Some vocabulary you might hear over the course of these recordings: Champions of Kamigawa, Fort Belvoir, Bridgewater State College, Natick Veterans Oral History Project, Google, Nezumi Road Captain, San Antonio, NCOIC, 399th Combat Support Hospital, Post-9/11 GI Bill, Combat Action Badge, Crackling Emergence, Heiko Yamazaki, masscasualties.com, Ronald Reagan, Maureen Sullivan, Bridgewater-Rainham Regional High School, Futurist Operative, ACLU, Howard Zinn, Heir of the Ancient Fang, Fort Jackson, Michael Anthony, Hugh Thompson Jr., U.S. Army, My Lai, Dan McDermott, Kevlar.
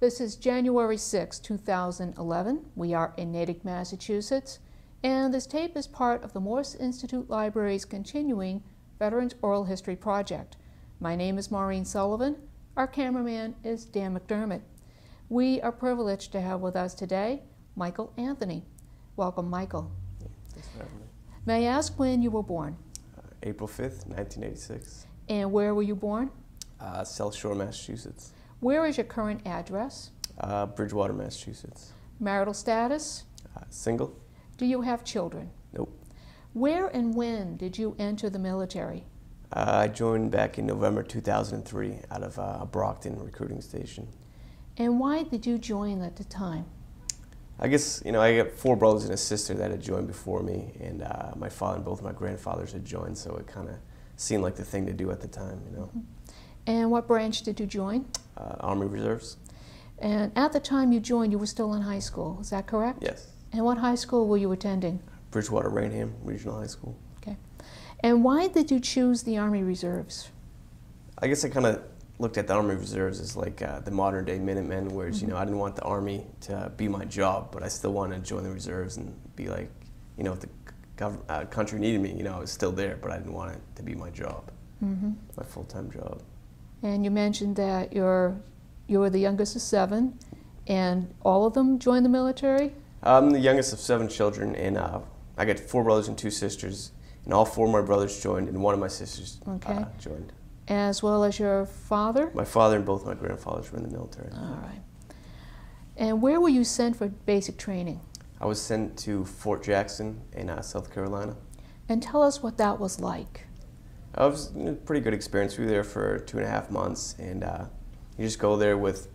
This is January 6, 2011. We are in Natick, Massachusetts, and this tape is part of the Morse Institute Library's continuing Veterans Oral History Project. My name is Maureen Sullivan. Our cameraman is Dan McDermott. We are privileged to have with us today Michael Anthony. Welcome, Michael. Yeah, thanks for having me. May I ask when you were born? April 5th, 1986. And where were you born? South Shore, Massachusetts. Where is your current address? Bridgewater, Massachusetts. Marital status? Single. Do you have children? Nope. Where and when did you enter the military? I joined back in November 2003 out of Brockton recruiting station. And why did you join at the time? I guess, you know, I got four brothers and a sister that had joined before me, and my father and both my grandfathers had joined, so it kind of seemed like the thing to do at the time, you know. Mm-hmm. And what branch did you join? Army Reserves. And at the time you joined, you were still in high school, is that correct? Yes. And what high school were you attending? Bridgewater-Rainham Regional High School. Okay. And why did you choose the Army Reserves? I guess I kind of looked at the Army Reserves as like the modern day Minutemen, whereas, mm-hmm. you know, I didn't want the Army to be my job, but I still wanted to join the Reserves and be like, you know, if the country needed me, you know, I was still there, but I didn't want it to be my job, mm-hmm. my full-time job. And you mentioned that you were the youngest of seven, and all of them joined the military? I'm the youngest of seven children, and I got four brothers and two sisters, and all four of my brothers joined, and one of my sisters joined. As well as your father? My father and both my grandfathers were in the military. All right. And where were you sent for basic training? I was sent to Fort Jackson in South Carolina. And tell us what that was like. It was a pretty good experience. We were there for 2.5 months, and you just go there with,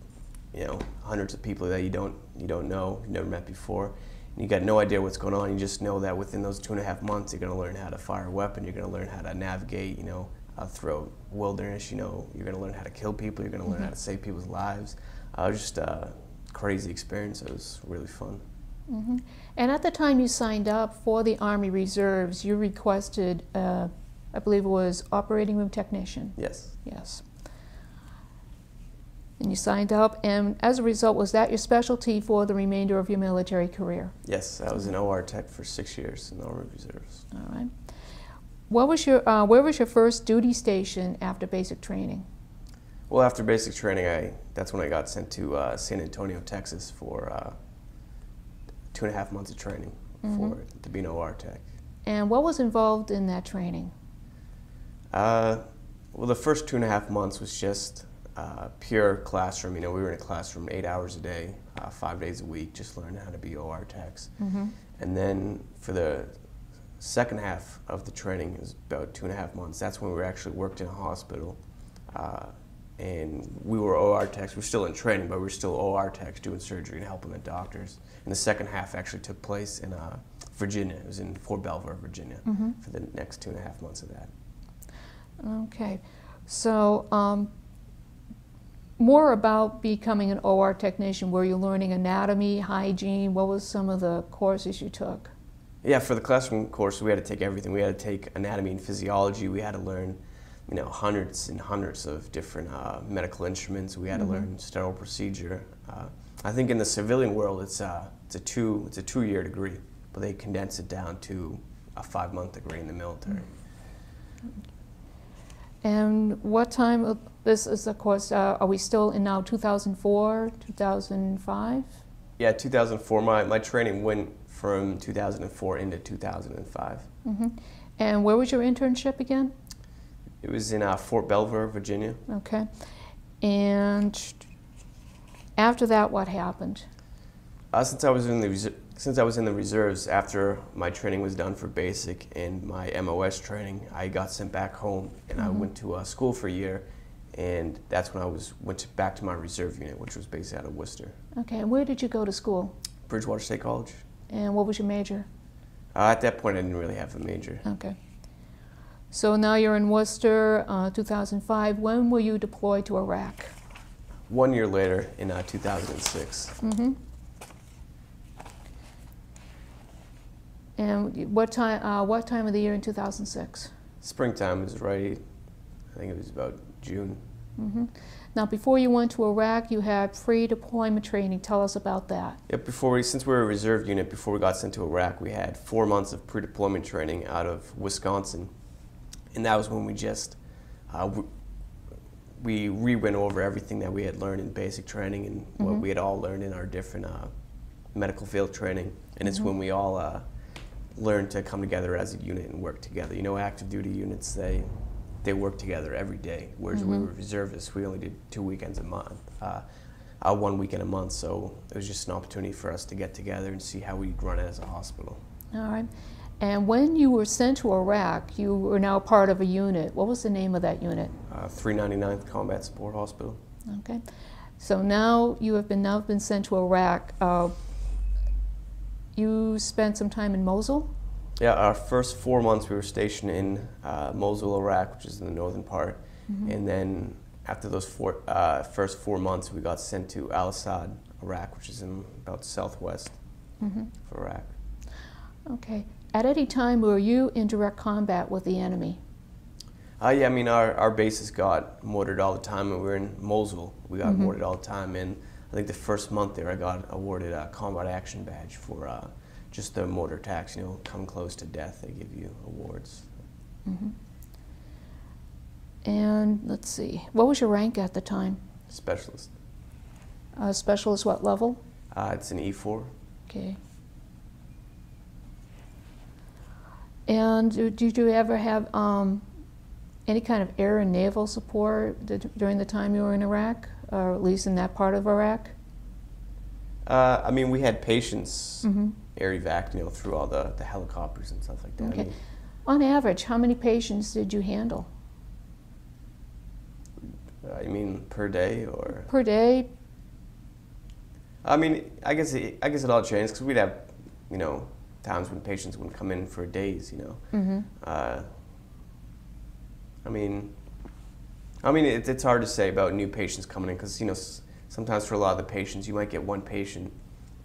you know, hundreds of people that you don't know, you've never met before, and you got no idea what's going on. You just know that within those 2.5 months, you're going to learn how to fire a weapon, you're going to learn how to navigate, you know, through wilderness, you know, you're going to learn how to kill people, you're going to learn mm-hmm. how to save people's lives. It was just a crazy experience. It was really fun. Mm-hmm. And at the time you signed up for the Army Reserves, you requested I believe it was operating room technician. Yes. Yes. And you signed up, and as a result, was that your specialty for the remainder of your military career? Yes, I was an OR tech for 6 years in the Army Reserves. All right. What was your, where was your first duty station after basic training? Well, after basic training, that's when I got sent to San Antonio, Texas for 2.5 months of training mm-hmm. to be an OR tech. And what was involved in that training? Well, the first 2.5 months was just pure classroom. You know, we were in a classroom 8 hours a day, 5 days a week, just learning how to be OR techs. Mm-hmm. And then for the second half of the training, it was about 2.5 months. That's when we actually worked in a hospital. And we were OR techs. We were still in training, but we were still OR techs doing surgery and helping the doctors. And the second half actually took place in Virginia. It was in Fort Belvoir, Virginia, mm-hmm. for the next 2.5 months of that. Okay, so more about becoming an OR technician. Were you learning anatomy, hygiene? What was some of the courses you took? Yeah, for the classroom course, we had to take everything. We had to take anatomy and physiology. We had to learn, you know, hundreds and hundreds of different medical instruments. We had mm-hmm. to learn sterile procedure. I think in the civilian world, it's a 2-year degree, but they condense it down to a 5-month degree in the military. Mm-hmm. And what time of this is, of course, are we still in now 2004, 2005? Yeah, 2004. My training went from 2004 into 2005. Mm-hmm. And where was your internship again? It was in Fort Belvoir, Virginia. Okay. And after that, what happened? Since I was in the Reserves, after my training was done for basic and my MOS training, I got sent back home, and mm-hmm. I went to school for a year, and that's when I went back to my reserve unit, which was based out of Worcester. Okay, and where did you go to school? Bridgewater State College. And what was your major? At that point, I didn't really have a major. Okay. So now you're in Worcester, 2005. When were you deployed to Iraq? 1 year later, in 2006. Mm-hmm. And what time of the year in 2006? Springtime was right, I think it was about June, Mm-hmm. Now, before you went to Iraq, you had free deployment training. Tell us about that. Yep, since we were a reserve unit, before we got sent to Iraq, we had 4 months of pre-deployment training out of Wisconsin. And that was when we just, we re-went over everything that we had learned in basic training and mm-hmm. what we had all learned in our different medical field training. And it's mm-hmm. when we all learned to come together as a unit and work together. You know, active duty units, they work together every day, whereas mm-hmm. we were reservists, we only did 2 weekends a month, 1 weekend a month, so it was just an opportunity for us to get together and see how we'd run it as a hospital. All right, and when you were sent to Iraq, you were now part of a unit. What was the name of that unit? 399th Combat Support Hospital. Okay, so now you have been sent to Iraq. You spent some time in Mosul? Yeah, our first 4 months we were stationed in Mosul, Iraq, which is in the northern part. Mm-hmm. And then after those first 4 months, we got sent to Al Asad, Iraq, which is in about southwest mm-hmm. of Iraq. Okay. At any time, were you in direct combat with the enemy? Yeah, I mean, our bases got mortared all the time, and we were in Mosul. We got mm-hmm. mortared all the time, and I think the first month there I got awarded a Combat Action Badge for just the mortar attacks, you know, come close to death, they give you awards. Mm-hmm. And let's see, what was your rank at the time? Specialist. Specialist what level? It's an E4. Okay. And did you ever have any kind of air and naval support during the time you were in Iraq, or at least in that part of Iraq? I mean, we had patients. Mm-hmm. Air evac, you know, through all the helicopters and stuff like that. Okay. I mean, on average, how many patients did you handle? I mean, per day or? Per day. I mean, I guess it all changed, because we'd have, you know, times when patients wouldn't come in for days, you know. Mm-hmm. I mean, it's hard to say about new patients coming in, because, you know, sometimes for a lot of the patients, you might get one patient,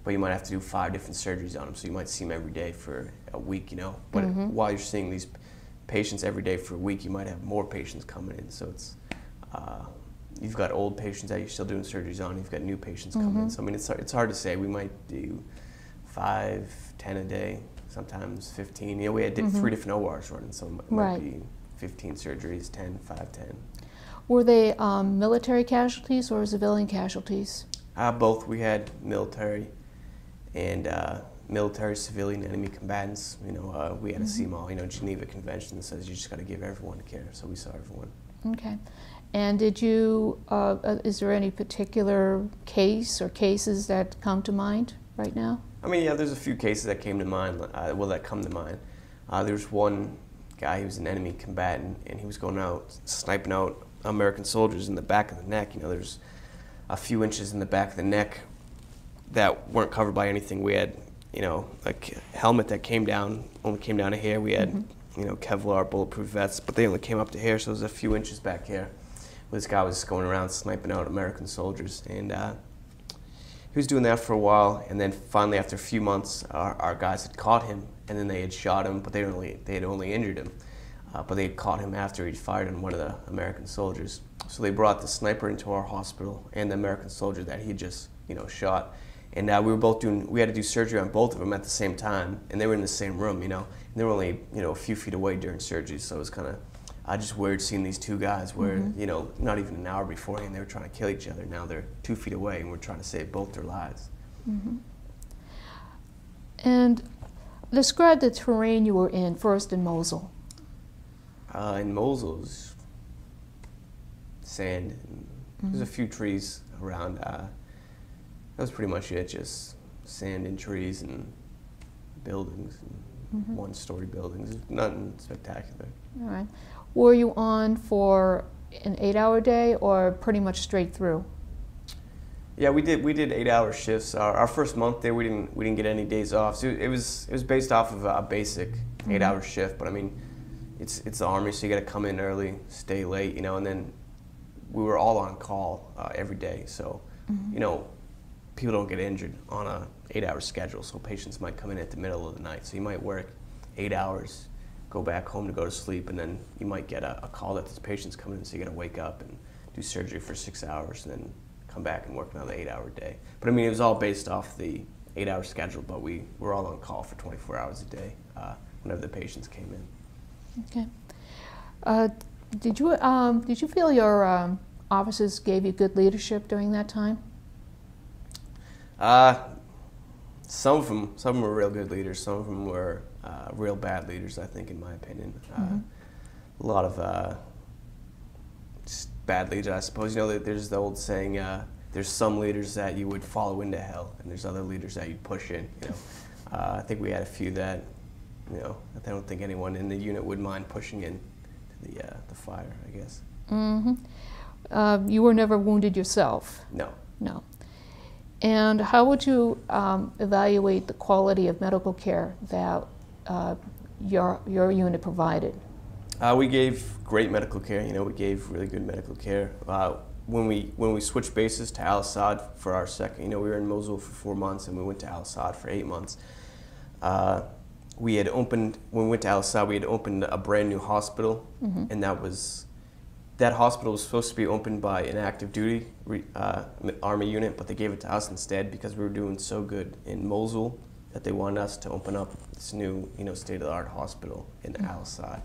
but you might have to do 5 different surgeries on them, so you might see them every day for a week, you know. But mm-hmm. while you're seeing these patients every day for a week, you might have more patients coming in. So it's you've got old patients that you're still doing surgeries on. You've got new patients mm-hmm. coming in. So I mean, it's hard to say. We might do 5, 10 a day, sometimes 15. You know, we had mm-hmm. 3 different ORs running, so it might right. be 15 surgeries, 10, 5, 10. Were they military casualties or civilian casualties? Both. We had military and military, civilian, enemy combatants. You know, we had a CMAL, you know, Geneva Convention that says you just got to give everyone care, so we saw everyone. Okay. And did you, is there any particular case or cases that come to mind right now? I mean, yeah, there's a few cases that came to mind, that come to mind. There's one guy who was an enemy combatant, and he was going out, sniping out American soldiers in the back of the neck. You know, there's a few inches in the back of the neck that weren't covered by anything. We had, you know, a helmet that came down, only came down to here. We had, mm-hmm. you know, Kevlar bulletproof vests, but they only came up to here, so it was a few inches back here. This guy was going around sniping out American soldiers, and he was doing that for a while, and then finally after a few months, our guys had caught him, and then they had shot him, but they had only injured him. But they had caught him after he'd fired on one of the American soldiers. So they brought the sniper into our hospital and the American soldier that he just, you know, shot. And we were both we had to do surgery on both of them at the same time, and they were in the same room, you know. And they were only, you know, a few feet away during surgery, so it was kind of, I just worried seeing these two guys where, mm-hmm. you know, not even an hour beforehand they were trying to kill each other. Now they're 2 feet away, and we're trying to save both their lives. Mm-hmm. And describe the terrain you were in first in Mosul. In Mosul, sand. And mm-hmm. there's a few trees around. That was pretty much it, just sand and trees and buildings, and mm-hmm. one-story buildings, nothing spectacular. All right. Were you on for an 8-hour day or pretty much straight through? Yeah, we did 8-hour shifts. Our first month there, we didn't get any days off. So it was based off of a basic mm-hmm. 8-hour shift, but I mean, it's the Army, so you got to come in early, stay late, you know, and then we were all on call every day, so mm-hmm. you know, people don't get injured on a 8-hour schedule, so patients might come in at the middle of the night. So you might work 8 hours, go back home to go to sleep, and then you might get a call that this patient's coming in, so you got to wake up and do surgery for 6 hours, and then come back and work another 8-hour day. But I mean, it was all based off the 8-hour schedule, but we were all on call for 24 hours a day whenever the patients came in. Okay. Did you feel your officers gave you good leadership during that time? Some of them were real good leaders. Some of them were real bad leaders, I think, in my opinion. A lot of just bad leaders, I suppose. You know, there's the old saying, there's some leaders that you would follow into hell, and there's other leaders that you'd push in, you know. I think we had a few that, you know, I don't think anyone in the unit would mind pushing in to the fire, I guess. Mm-hmm. You were never wounded yourself? No. No. And how would you evaluate the quality of medical care that your unit provided? We gave great medical care. You know, we gave really good medical care. When we switched bases to Al Asad for our second, you know, we were in Mosul for 4 months and we went to Al Asad for 8 months. When we went to Al Asad, we had opened a brand new hospital, and that hospital was supposed to be opened by an active duty Army unit, but they gave it to us instead because we were doing so good in Mosul that they wanted us to open up this new, you know, state-of-the-art hospital in Al Asad.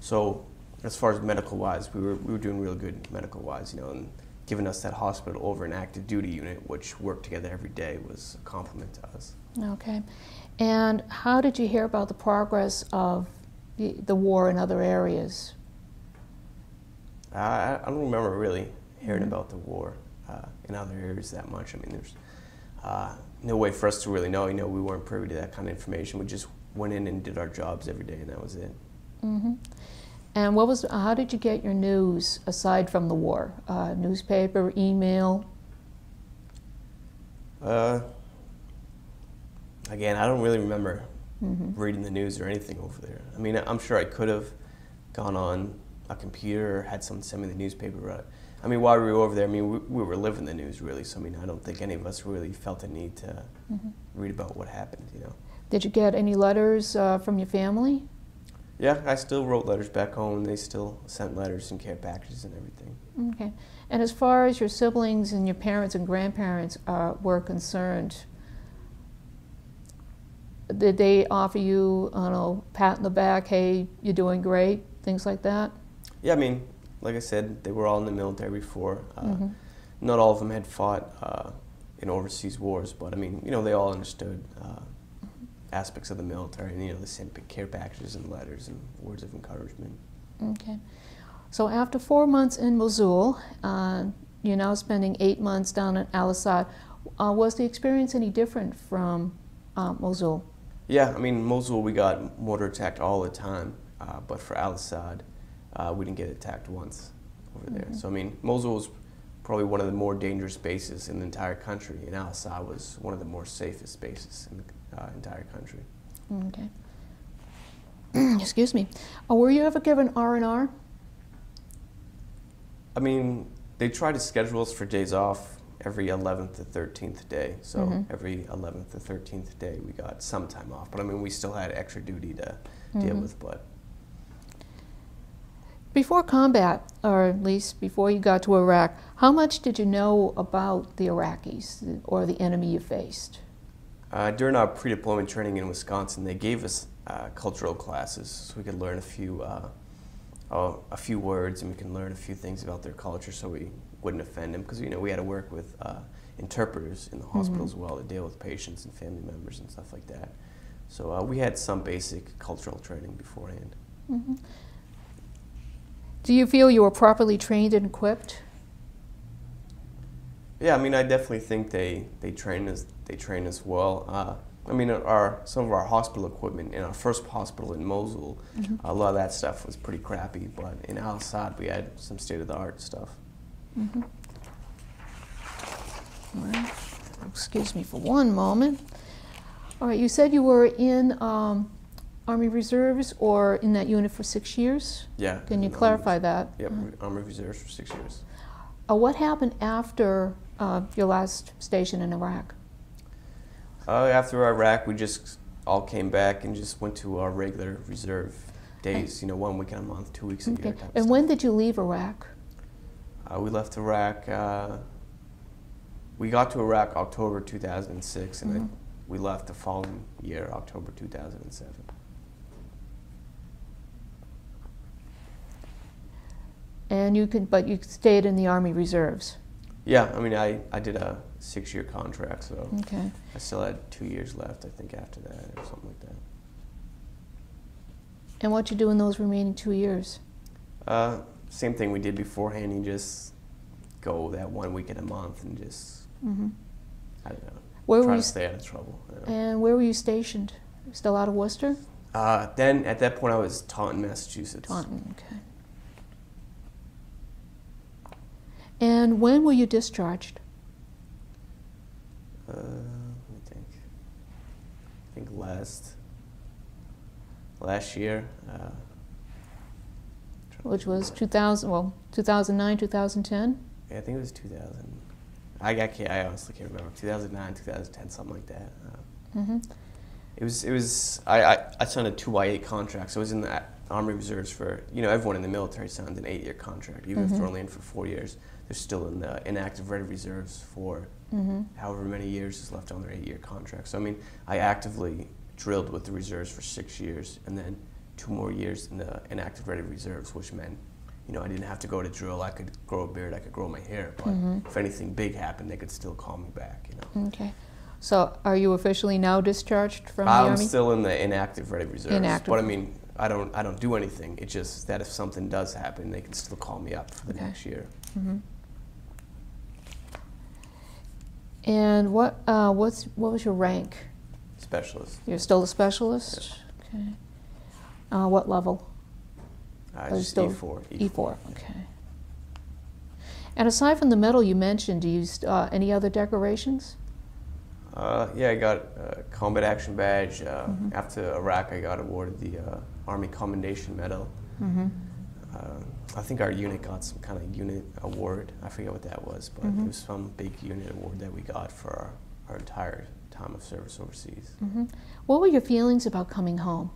So as far as medical-wise, we were doing real good medical-wise, you know, and giving us that hospital over an active duty unit, which worked together every day, was a compliment to us. Okay. And how did you hear about the progress of the war in other areas? I don't remember really hearing about the war in other areas that much. I mean, there's no way for us to really know. You know, we weren't privy to that kind of information. We just went in and did our jobs every day, and that was it. And how did you get your news aside from the war? Newspaper, email? Again, I don't really remember reading the news or anything over there. I mean, I'm sure I could have gone on a computer or had someone send me the newspaper. But I mean, while we were over there, I mean, we were living the news, really. So I mean, I don't think any of us really felt the need to read about what happened, you know. Did you get any letters from your family? Yeah, I still wrote letters back home. They still sent letters and care packages and everything. Okay. And as far as your siblings and your parents and grandparents were concerned, did they offer you, I don't know, pat in the back, hey, you're doing great, things like that? Yeah, I mean, like I said, they were all in the military before. Not all of them had fought in overseas wars, but I mean, you know, they all understood aspects of the military, and you know, they sent care packages and letters and words of encouragement. Okay. So after 4 months in Mosul, you're now spending 8 months down at Al Asad. Was the experience any different from Mosul? Yeah, I mean, Mosul we got mortar attacked all the time, but for Al Asad, we didn't get attacked once over there. So I mean, Mosul was probably one of the more dangerous bases in the entire country, and Al Asad was one of the more safest bases in the entire country. Okay. Excuse me. Were you ever given R&R? I mean, they tried to schedule us for days off every 11th to 13th day. So every 11th to 13th day we got some time off. But I mean, we still had extra duty to deal with, but. Before combat, or at least before you got to Iraq, how much did you know about the Iraqis or the enemy you faced? During our pre-deployment training in Wisconsin, they gave us cultural classes so we could learn a few words, and we can learn a few things about their culture so we wouldn't offend them, because you know, we had to work with interpreters in the hospital as well to deal with patients and family members and stuff like that. So we had some basic cultural training beforehand. Do you feel you were properly trained and equipped? Yeah, I mean, I definitely think they trained us well. I mean, some of our hospital equipment in our first hospital in Mosul, a lot of that stuff was pretty crappy, but in Al Asad we had some state-of-the-art stuff. Well, excuse me for one moment. All right, you said you were in Army Reserves or in that unit for 6 years? Yeah. Can you clarify that? Yep, Army Reserves for 6 years. What happened after your last station in Iraq? After Iraq, we just all came back and just went to our regular reserve days, you know, 1 weekend a month, 2 weeks a year. And when did you leave Iraq? We left Iraq. We got to Iraq October 2006, and then we left the following year, October 2007. And you could, but you stayed in the Army Reserves. Yeah, I mean, I did a 6-year contract, so okay. I still had 2 years left, I think, after that or something like that. And what you do in those remaining 2 years? Same thing we did beforehand. You just go that 1 weekend a month and just I don't know. Try to stay out of trouble. You know. And where were you stationed? Still out of Worcester? Then at that point I was Taunton, Massachusetts. Taunton, okay. And when were you discharged? I think last year. Which was 2000, well, 2009, 2010? Yeah, I think it was 2000. I honestly can't remember. 2009, 2010, something like that. I signed a 2x8 contract, so I was in the Army Reserves for, you know, everyone in the military signs an 8-year contract. Even if they're only in for 4 years, they're still in the inactive reserves for however many years is left on their 8-year contract. So, I mean, I actively drilled with the reserves for 6 years, and then 2 more years in the inactive reserves, which meant, you know, I didn't have to go to drill. I could grow a beard, I could grow my hair, but if anything big happened, they could still call me back, you know. Okay. So are you officially now discharged from the Army? I'm still in the inactive reserves. Inactive. But I mean, I don't do anything. It's just that if something does happen, they can still call me up for the next year. And what was your rank? Specialist. You're still a specialist? Yes. Okay. What level? Just E4. E4, okay. And aside from the medal you mentioned, do you any other decorations? Yeah, I got a Combat Action Badge. After Iraq, I got awarded the Army Commendation Medal. I think our unit got some kind of unit award. I forget what that was, but it was some big unit award that we got for our entire time of service overseas. What were your feelings about coming home?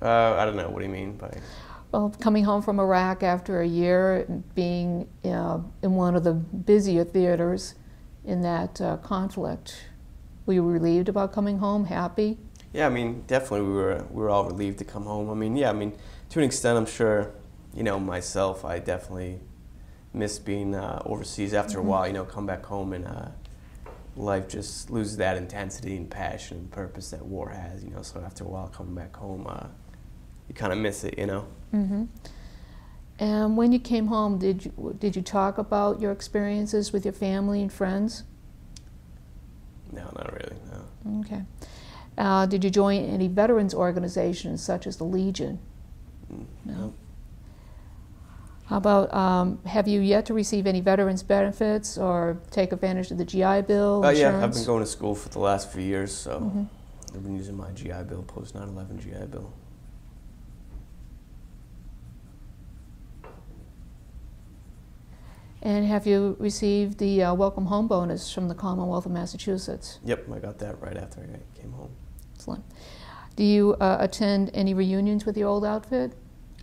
I don't know. What do you mean by... Well, coming home from Iraq after a year, being in one of the busier theaters in that conflict, were you relieved about coming home? Happy? Yeah, I mean, definitely we were all relieved to come home. I mean, yeah, I mean, to an extent, I'm sure, you know, myself, I definitely miss being overseas. After a while, you know, come back home and life just loses that intensity and passion and purpose that war has, you know. So after a while, coming back home, you kind of miss it, you know. And when you came home, did you talk about your experiences with your family and friends? No, not really, no. Okay. Did you join any veterans organizations such as the Legion? No. How about, have you yet to receive any veterans benefits or take advantage of the GI Bill? Yeah, I've been going to school for the last few years, so I've been using my GI Bill, Post-9/11 GI Bill. And have you received the Welcome Home Bonus from the Commonwealth of Massachusetts? Yep, I got that right after I came home. Excellent. Do you attend any reunions with your old outfit?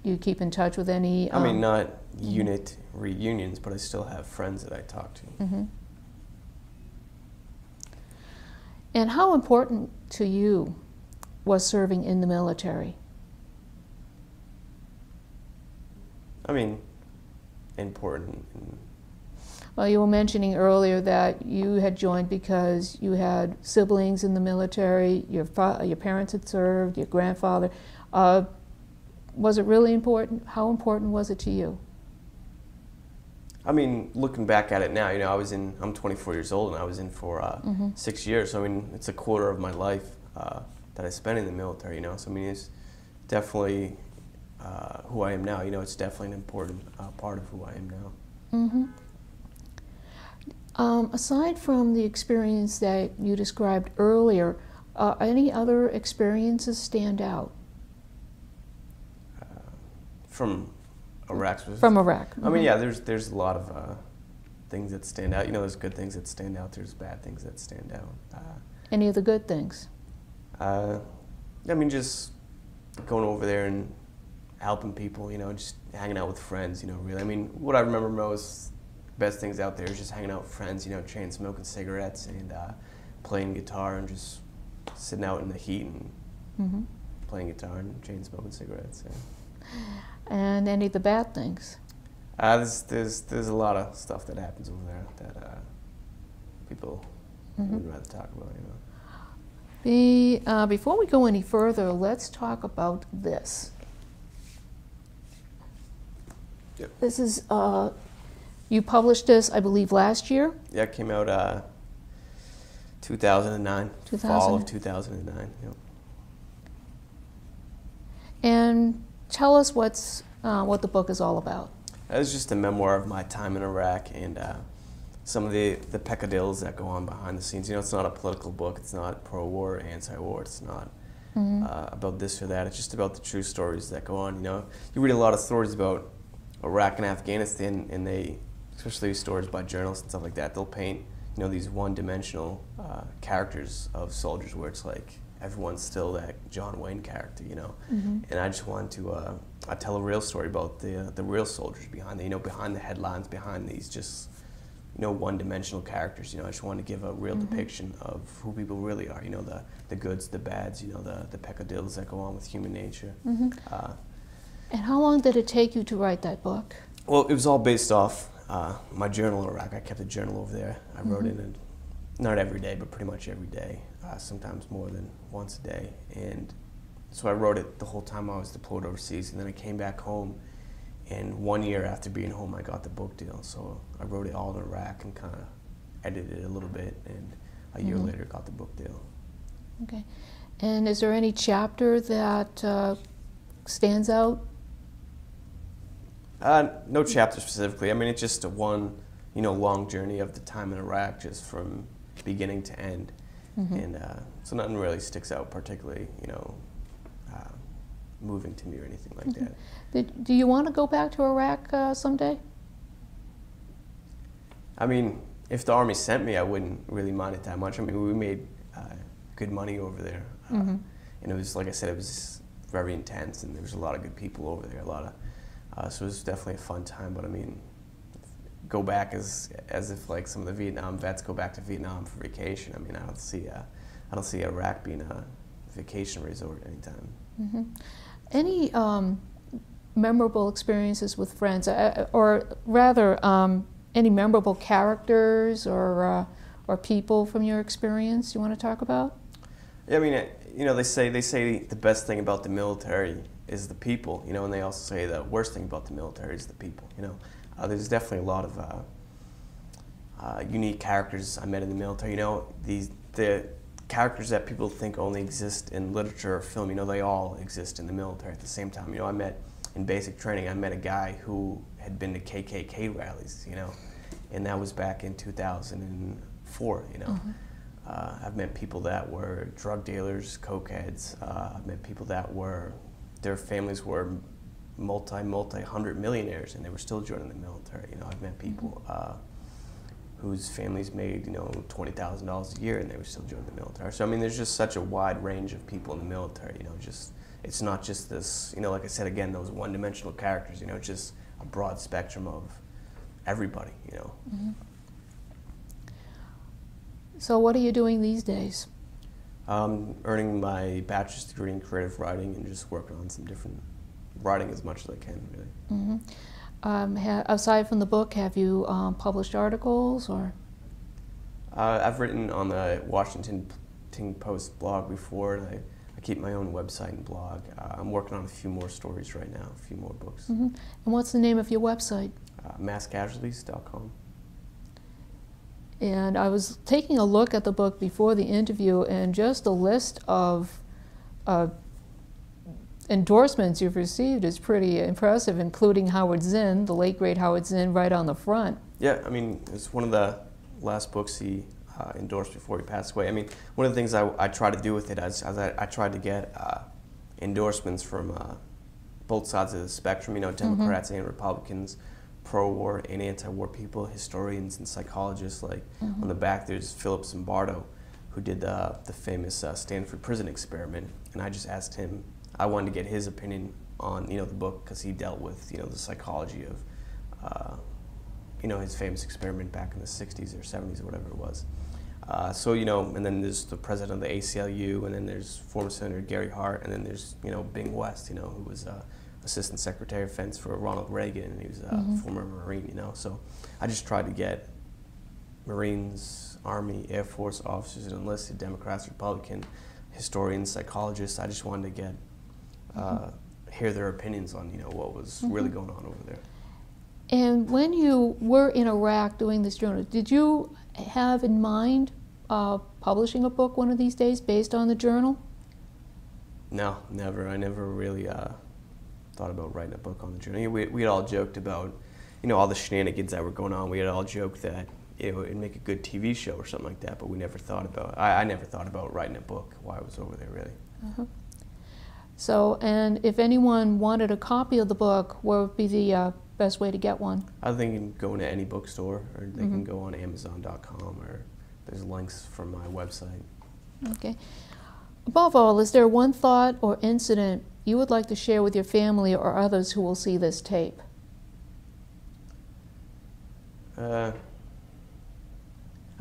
Do you keep in touch with any? I mean, not unit reunions, but I still have friends that I talk to. And how important to you was serving in the military? I mean, important. Well, you were mentioning earlier that you had joined because you had siblings in the military, your parents had served, your grandfather. Was it really important? How important was it to you? I mean, looking back at it now, you know, I'm 24 years old, and I was in for 6 years. So, I mean, it's a quarter of my life that I spent in the military, you know. So, I mean, it's definitely who I am now. You know, it's definitely an important part of who I am now. Aside from the experience that you described earlier, any other experiences stand out? From Iraq? From Iraq. I mean, yeah, there's a lot of things that stand out. You know, there's good things that stand out. There's bad things that stand out. Any of the good things? I mean, just going over there and helping people, you know, just hanging out with friends, you know, really. I mean, what I remember most, best things out there is just hanging out with friends, you know, chain smoking cigarettes and playing guitar and just sitting out in the heat and mm-hmm. playing guitar and chain smoking cigarettes. Yeah. And any of the bad things? There's a lot of stuff that happens over there that people mm-hmm. would rather talk about, you know. Before we go any further, let's talk about this. Yep. This is, you published this, I believe, last year? Yeah, it came out 2009, fall of 2009. Yep. And tell us what's, what the book is all about. It was just a memoir of my time in Iraq and some of the peccadillos that go on behind the scenes. You know, it's not a political book. It's not pro-war, anti-war. It's not mm-hmm. About this or that. It's just about the true stories that go on, you know. You read a lot of stories about Iraq and Afghanistan, and they, especially stories by journalists and stuff like that, they'll paint, you know, these one-dimensional characters of soldiers where it's like everyone's still that John Wayne character, you know. Mm-hmm. And I just wanted to tell a real story about the real soldiers behind the, you know, behind the headlines, behind these just, you know, one-dimensional characters. You know, I just wanted to give a real mm-hmm. depiction of who people really are, you know, the goods, the bads, you know, the peccadillos that go on with human nature. Mm-hmm. And how long did it take you to write that book? Well, it was all based off my journal in Iraq. I kept a journal over there. I mm-hmm. wrote in it, not every day, but pretty much every day, sometimes more than once a day. And so I wrote it the whole time I was deployed overseas. And then I came back home, and 1 year after being home, I got the book deal. So I wrote it all in Iraq and kind of edited it a little bit. And a year mm-hmm. later, got the book deal. Okay. And is there any chapter that stands out? No chapter specifically. I mean, it's just a one, you know, long journey of the time in Iraq, just from beginning to end, mm-hmm. and so nothing really sticks out particularly, you know, moving to me or anything like mm-hmm. that. Do you want to go back to Iraq someday? I mean, if the Army sent me, I wouldn't really mind it that much. I mean, we made good money over there, mm-hmm. and it was, like I said, it was very intense, and there was a lot of good people over there, a lot of. So it was definitely a fun time, but I mean, go back as if like some of the Vietnam vets go back to Vietnam for vacation. I mean, I don't see Iraq being a vacation resort anytime. Mm-hmm. Any memorable experiences with friends, or rather, any memorable characters or people from your experience you want to talk about? Yeah, I mean, you know, they say the best thing about the military is the people, you know, and they also say the worst thing about the military is the people, you know. There's definitely a lot of unique characters I met in the military, you know. The characters that people think only exist in literature or film, you know, they all exist in the military at the same time. You know, I met, in basic training, I met a guy who had been to KKK rallies, you know, and that was back in 2004, you know. Mm-hmm. I've met people that were drug dealers, cokeheads. I've met people that were, their families were multi-hundred millionaires, and they were still joining the military. You know, I've met people whose families made, you know, $20,000 a year, and they were still joining the military. So I mean, there's just such a wide range of people in the military. You know, just it's not just this. You know, like I said again, those one-dimensional characters. You know, just a broad spectrum of everybody. You know. Mm-hmm. So what are you doing these days? Earning my bachelor's degree in creative writing and just working on some different writing as much as I can, really. Mm-hmm. Aside from the book, have you published articles or? I've written on the Washington Post blog before, and I keep my own website and blog. I'm working on a few more stories right now, a few more books. Mm-hmm. And what's the name of your website? Masscasualties.com. And I was taking a look at the book before the interview, and just the list of endorsements you've received is pretty impressive, including Howard Zinn, the late great Howard Zinn, right on the front. Yeah, I mean, it's one of the last books he endorsed before he passed away. I mean, one of the things I tried to do with it is I tried to get endorsements from both sides of the spectrum, you know, Democrats mm-hmm. and Republicans, pro-war and anti-war people, historians and psychologists. Like mm-hmm. on the back, there's Philip Zimbardo, who did the famous Stanford prison experiment, and I just asked him. I wanted to get his opinion on the book, because he dealt with the psychology of his famous experiment back in the 60s or 70s or whatever it was. So and then there's the president of the ACLU, and then there's former Senator Gary Hart, and then there's Bing West, who was Assistant Secretary of Defense for Ronald Reagan, and he was a former Marine. So I just tried to get Marines, Army, Air Force officers, and enlisted Democrats, Republican, historians, psychologists. I just wanted to get hear their opinions on what was really going on over there. And when you were in Iraq doing this journal, did you have in mind publishing a book one of these days based on the journal? No, never. I never really thought about writing a book on the journal. We had all joked about, all the shenanigans that were going on. We had all joked that it would make a good TV show or something like that, but we never thought about, I never thought about writing a book while I was over there, really. So, and if anyone wanted a copy of the book, what would be the best way to get one? I think you can go into any bookstore, or they can go on Amazon.com, or there's links from my website. Okay. Above all, is there one thought or incident you would like to share with your family or others who will see this tape? I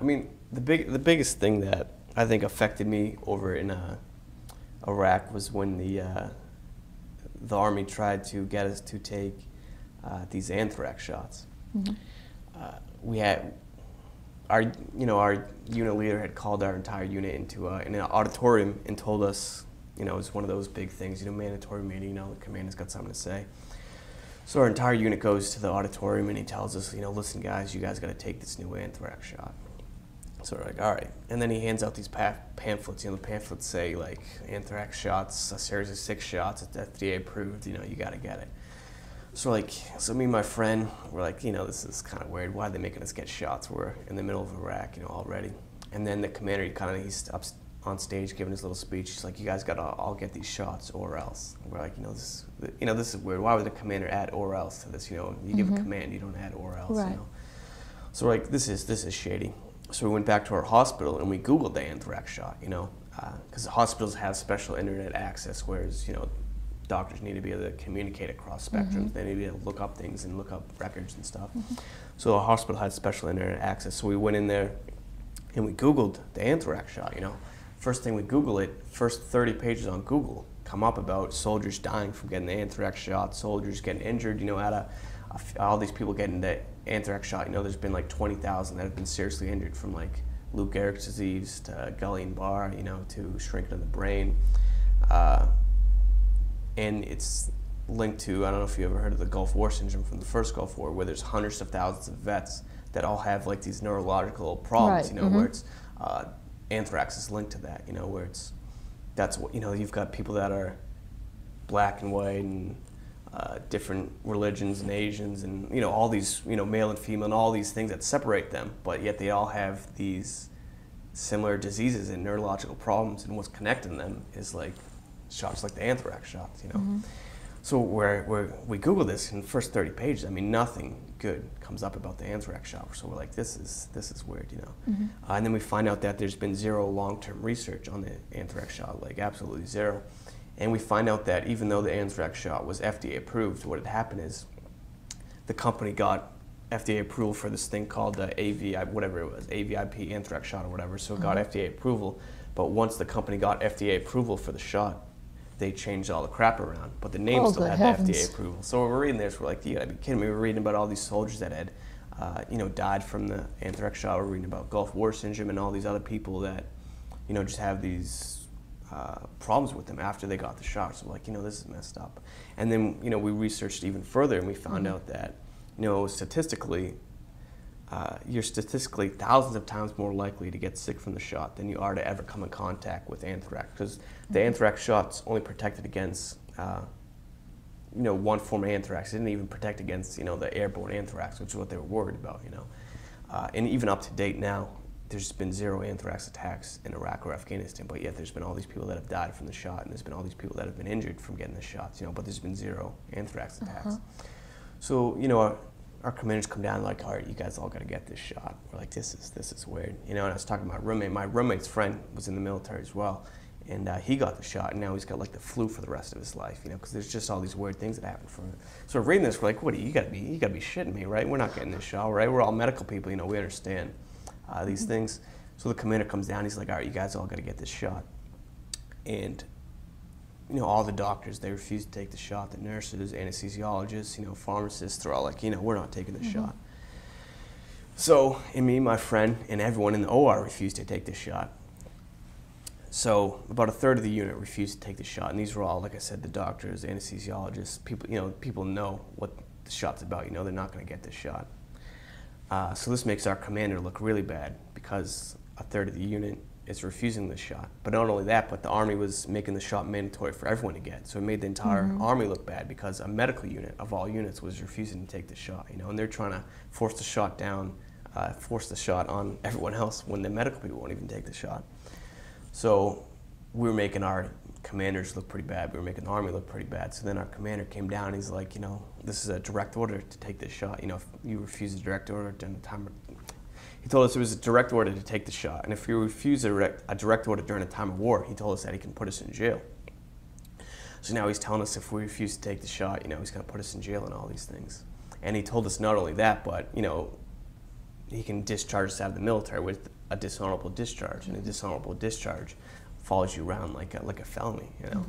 mean, the biggest thing that I think affected me over in Iraq was when the Army tried to get us to take these anthrax shots. We had our unit leader had called our entire unit into an auditorium and told us, it was one of those big things, mandatory meeting, the commander's got something to say. So our entire unit goes to the auditorium and he tells us, listen guys, you guys got to take this new anthrax shot. So we're like, all right. And then he hands out these pamphlets. The pamphlets say, like, anthrax shots, a series of 6 shots, it's FDA approved, you got to get it. So we're like, so me and my friend, we're like, this is kind of weird. Why are they making us get shots? We're in the middle of Iraq, already. And then the commander, he's up on stage giving his little speech. He's like, you guys got to all get these shots or else. And we're like, this is weird. Why would the commander add or else to this? You give a command, you don't add or else. Right. So we're like, this is shady. So we went back to our hospital and we Googled the anthrax shot, because hospitals have special internet access, whereas, doctors need to be able to communicate across spectrums. They need to be able to look up things and look up records and stuff. So the hospital had special internet access. So we went in there and we Googled the anthrax shot, First thing we Google it, first 30 pages on Google come up about soldiers dying from getting the anthrax shot, soldiers getting injured, out of all these people getting the anthrax shot. There's been like 20,000 that have been seriously injured from like Lou Gehrig's disease to Guillain-Barre, to shrinking of the brain. And it's linked to, I don't know if you ever heard of the Gulf War syndrome from the first Gulf War, where there's hundreds of thousands of vets that all have like these neurological problems, right. Where it's anthrax is linked to that, where it's, that's what, you've got people that are black and white and different religions and Asians and, all these, male and female and all these things that separate them, but yet they all have these similar diseases and neurological problems, and what's connecting them is like shots like the anthrax shots, So we Google this, in the first 30 pages, nothing good comes up about the anthrax shot. So we're like, this is weird, And then we find out that there's been zero long-term research on the anthrax shot, like absolutely zero. And we find out that even though the anthrax shot was FDA approved, what had happened is the company got FDA approval for this thing called the AVI, whatever it was, AVIP anthrax shot or whatever, so it got FDA approval. But once the company got FDA approval for the shot, they changed all the crap around, but the name still had the FDA approval. So when we're reading this, we're like, you gotta be kidding me. We were reading about all these soldiers that had, died from the anthrax shot. We're reading about Gulf War syndrome and all these other people that, just have these problems with them after they got the shot. So we're like, this is messed up. And then, we researched even further and we found out that, statistically, you're statistically thousands of times more likely to get sick from the shot than you are to ever come in contact with anthrax, because the anthrax shot's only protected against, one form of anthrax. It didn't even protect against, the airborne anthrax, which is what they were worried about, And even up to date now, there's been zero anthrax attacks in Iraq or Afghanistan, but yet there's been all these people that have died from the shot, and there's been all these people that have been injured from getting the shots, but there's been zero anthrax attacks. So, our commanders come down like, all right, you guys all got to get this shot. We're like, this is weird. And I was talking to my roommate. My roommate's friend was in the military as well. and he got the shot, and now he's got like the flu for the rest of his life, you know, because there's just all these weird things that happen for him. So reading this, we're like, what, you gotta be shitting me, right? We're not getting this shot, right? We're all medical people, you know, we understand these things. So the commander comes down, he's like, all right, you guys all gotta get this shot. And, you know, all the doctors, they refuse to take the shot, the nurses, anesthesiologists, you know, pharmacists, they're all like, you know, we're not taking the shot. So, and me, my friend, and everyone in the OR refused to take the shot. So about a third of the unit refused to take the shot, and these were all, like I said, the doctors, anesthesiologists, people, you know, people know what the shot's about, you know, they're not gonna get this shot. So this makes our commander look really bad because a third of the unit is refusing this shot. But not only that, but the Army was making the shot mandatory for everyone to get, so it made the entire Army look bad because a medical unit of all units was refusing to take the shot, you know, and they're trying to force the shot down, force the shot on everyone else when the medical people won't even take the shot. So we were making our commanders look pretty bad. We were making the Army look pretty bad. So then our commander came down. And he's like, you know, this is a direct order to take this shot. You know, if you refuse a direct order, during the time of, he told us it was a direct order to take the shot. And if you refuse a direct order during a time of war, he told us that he can put us in jail. So now he's telling us if we refuse to take the shot, you know, he's going to put us in jail and all these things. And he told us not only that, but, you know, he can discharge us out of the military with a dishonorable discharge, and a dishonorable discharge follows you around like a felony, you know.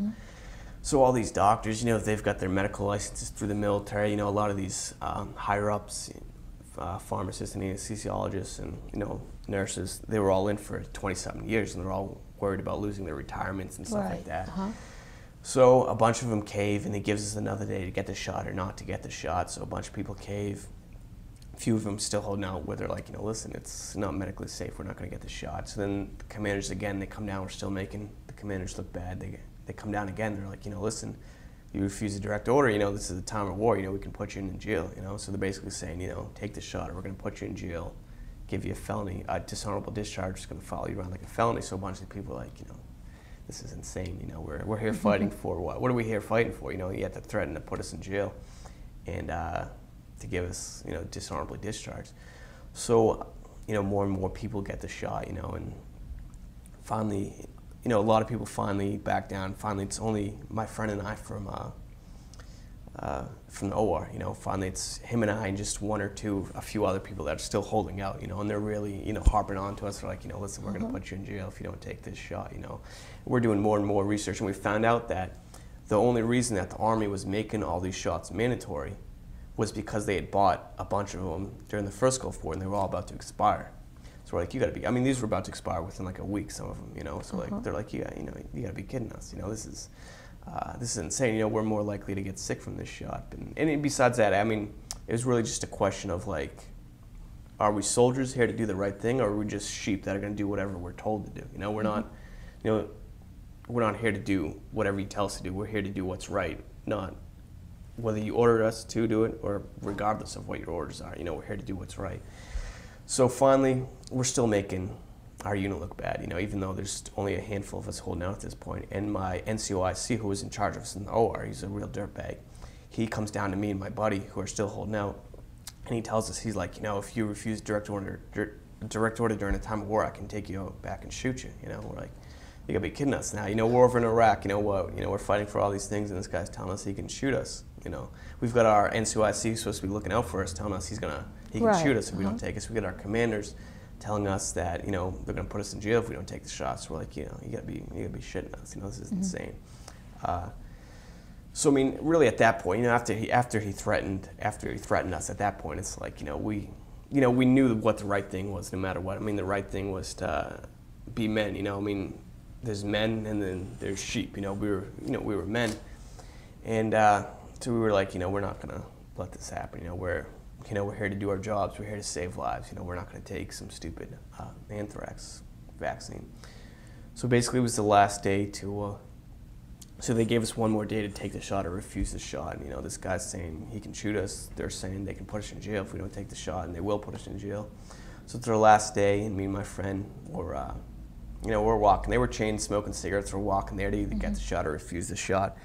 So all these doctors, you know, they've got their medical licenses through the military. You know, a lot of these higher-ups, pharmacists and anesthesiologists and, you know, nurses, they were all in for 20-something years, and they're all worried about losing their retirements and stuff like that. So a bunch of them cave, and it gives us another day to get the shot or not to get the shot. So a bunch of people cave. Few of them still holding out where they're like, you know, listen, it's not medically safe, we're not going to get the shot. So then the commanders again, they come down, we're still making the commanders look bad. They come down again, they're like, you know, listen, you refuse a direct order, you know, this is a time of war, you know, we can put you in jail, you know. So they're basically saying, you know, take the shot or we're going to put you in jail, give you a felony, a dishonorable discharge is going to follow you around like a felony. So a bunch of people are like, you know, this is insane, you know, we're here fighting for what? What are we here fighting for? You know, you have to threaten to put us in jail. And, to give us, you know, dishonorably discharged. So, you know, more and more people get the shot, you know, and finally, you know, a lot of people finally back down. Finally, it's only my friend and I from the OR, you know. Finally, it's him and I and just one or two, a few other people that are still holding out, you know, and they're really, you know, harping on to us. They're like, you know, listen, we're going to put you in jail if you don't take this shot, you know. We're doing more and more research, and we found out that the only reason that the Army was making all these shots mandatory was because they had bought a bunch of them during the first Gulf War, and they were all about to expire. So we're like, you gotta be, I mean, these were about to expire within like a week, some of them, you know, so like, they're like, yeah, you know, you gotta be kidding us, you know, this is insane, you know, we're more likely to get sick from this shot. And besides that, I mean, it was really just a question of like, are we soldiers here to do the right thing, or are we just sheep that are gonna do whatever we're told to do? You know, we're not, you know, we're not here to do whatever you tell us to do, we're here to do what's right, not whether you ordered us to do it or regardless of what your orders are, you know, we're here to do what's right. So finally, we're still making our unit look bad, you know, even though there's only a handful of us holding out at this point. And my NCOIC, who was in charge of us in the OR, he's a real dirtbag. He comes down to me and my buddy, who are still holding out, and he tells us, he's like, you know, if you refuse direct order during a time of war, I can take you out back and shoot you, you know. We're like, you gotta be kidding us now, you know, we're over in Iraq, you know, what, you know, we're fighting for all these things, and this guy's telling us he can shoot us. You know, we've got our NCOIC supposed to be looking out for us, telling us he can shoot us if we don't take us. We got our commanders telling us that, you know, they're going to put us in jail if we don't take the shots. We're like, you know, you gotta be shitting us. You know, this is insane. So I mean, really at that point, you know, after he threatened us at that point, it's like, you know, we knew what the right thing was, no matter what. I mean, the right thing was to be men. You know, I mean, there's men and then there's sheep. You know, we were men, and. So we were like, you know, we're not gonna let this happen. You know, we're here to do our jobs. We're here to save lives. You know, we're not gonna take some stupid anthrax vaccine. So basically, it was the last day to. So they gave us one more day to take the shot or refuse the shot. And, you know, this guy's saying he can shoot us. They're saying they can put us in jail if we don't take the shot, and they will put us in jail. So it's their last day, and me and my friend were, you know, we're walking. They were chained, smoking cigarettes. We're walking there to either get the shot or refuse the shot.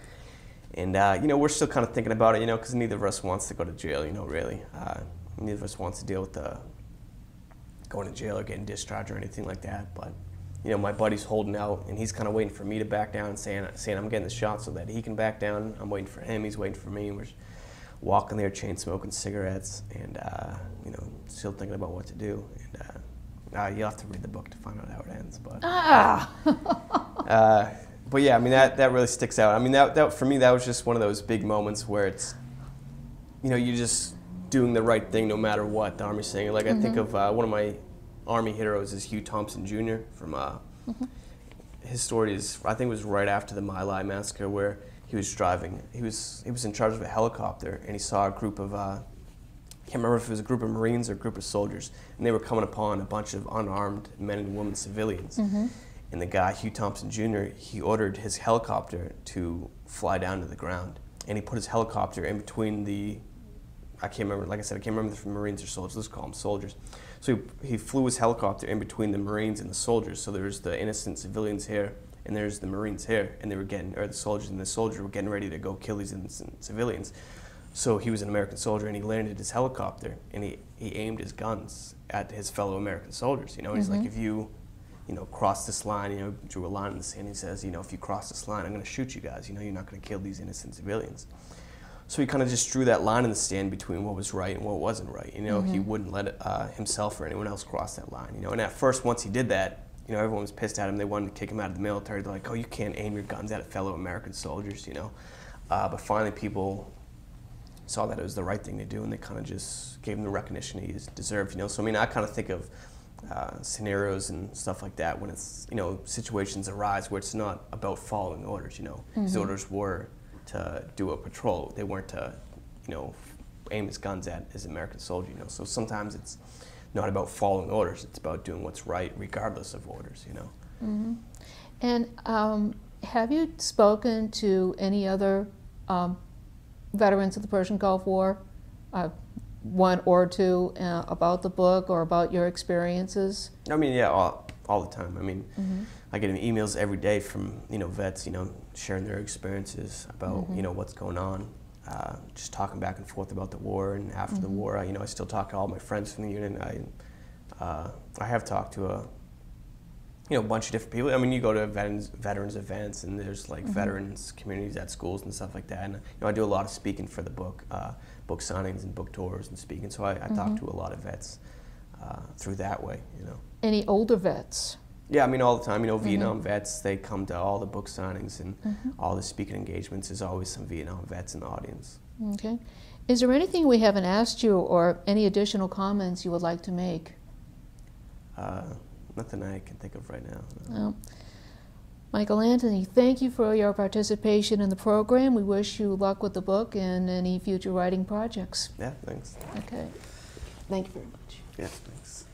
And, you know, we're still kind of thinking about it, you know, because neither of us wants to go to jail, you know, really. Neither of us wants to deal with going to jail or getting discharged or anything like that. But you know, my buddy's holding out, and he's kind of waiting for me to back down and saying I'm getting the shot so that he can back down. I'm waiting for him, he's waiting for me, and we're just walking there, chain smoking cigarettes, and you know, still thinking about what to do. And you'll have to read the book to find out how it ends, but. But yeah, I mean, that really sticks out. I mean, that for me, that was just one of those big moments where it's, you know, you're just doing the right thing no matter what. The Army's saying, like, I think of one of my Army heroes is Hugh Thompson Jr. from his story is, I think it was right after the My Lai massacre, where he was driving. He was in charge of a helicopter, and he saw a group of I can't remember if it was a group of Marines or a group of soldiers, and they were coming upon a bunch of unarmed men and women civilians. And the guy, Hugh Thompson Jr., he ordered his helicopter to fly down to the ground, and he put his helicopter in between the, I can't remember, like I said, I can't remember if the Marines or soldiers, let's call them soldiers. So he flew his helicopter in between the Marines and the soldiers, so there's the innocent civilians here, and there's the Marines here, and they were getting, or the soldiers and the soldier were getting ready to go kill these innocent civilians. So he was an American soldier, and he landed his helicopter, and he aimed his guns at his fellow American soldiers, you know, and he's like, if you know, cross this line, you know, drew a line in the sand, he says, you know, if you cross this line, I'm going to shoot you guys, you know, you're not going to kill these innocent civilians. So he kind of just drew that line in the sand between what was right and what wasn't right, you know, he wouldn't let himself or anyone else cross that line, you know, and at first, once he did that, you know, everyone was pissed at him, they wanted to kick him out of the military, they're like, oh, you can't aim your guns at fellow American soldiers, you know, but finally people saw that it was the right thing to do, and they kind of just gave him the recognition he deserved, you know, so I mean, I kind of think of scenarios and stuff like that when it's, you know, situations arise where it's not about following orders, you know. His orders were to do a patrol. They weren't to, you know, aim his guns at his American soldier, you know. So sometimes it's not about following orders. It's about doing what's right regardless of orders, you know. And have you spoken to any other veterans of the Persian Gulf War? One or two about the book or about your experiences? I mean, yeah, all the time. I mean, I get emails every day from, you know, vets, you know, sharing their experiences about, you know, what's going on, just talking back and forth about the war. And after the war, you know, I still talk to all my friends from the unit. I have talked to a, you know, bunch of different people. I mean, you go to veterans events, and there's like veterans communities at schools and stuff like that. And you know, I do a lot of speaking for the book, book signings and book tours and speaking. So I talk to a lot of vets through that way, you know. Any older vets? Yeah, I mean, all the time. You know, Vietnam vets, they come to all the book signings and all the speaking engagements. There's always some Vietnam vets in the audience. Okay. Is there anything we haven't asked you or any additional comments you would like to make? Nothing I can think of right now. No. Well, Michael Anthony, thank you for your participation in the program. We wish you luck with the book and any future writing projects. Yeah, thanks. Okay. Thank you very much. Yeah, thanks.